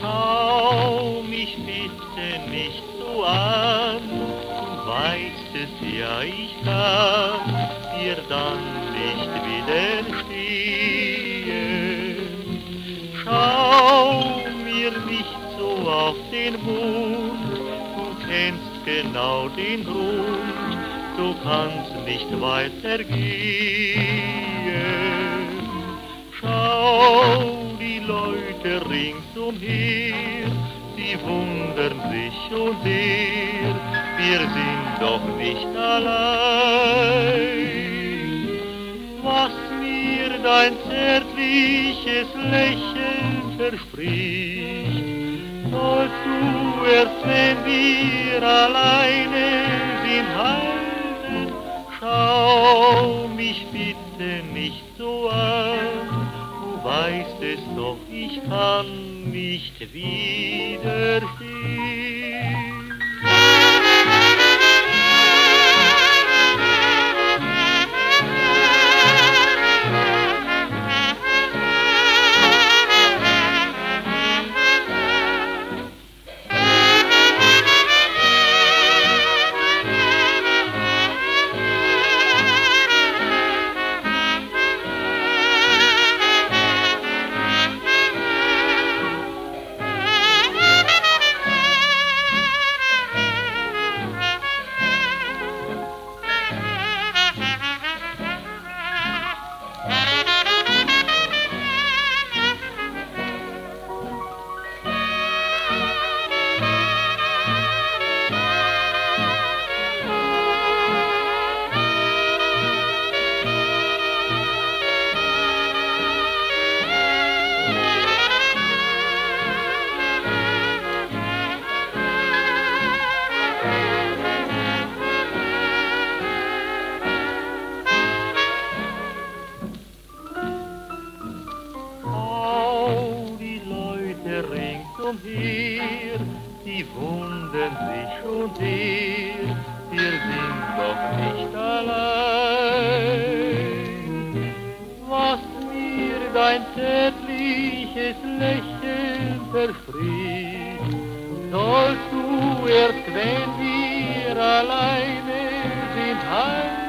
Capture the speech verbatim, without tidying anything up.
Kaum, ich bitte mich du an, du weißt es ja, ich kann dir dann nicht widerstehen. Schau mir nicht so auf den Mund, du kennst genau den Grund, du kannst nicht weitergehen. Schau, die Leute ringsumher, sie wundern sich und dir, wir sind doch nicht allein. Was mir dein zärtliches Lächeln verspricht, sollst du erst, wenn wir alleine sind, halten. Schau mich bitte nicht so an, du weißt es doch, ich kann nicht widerstehen. Hier, die wundern sich und dir, wir sind doch nicht allein. Was mir dein zärtliches Lächeln verspricht, sollst du erst, wenn wir alleine sind, heim.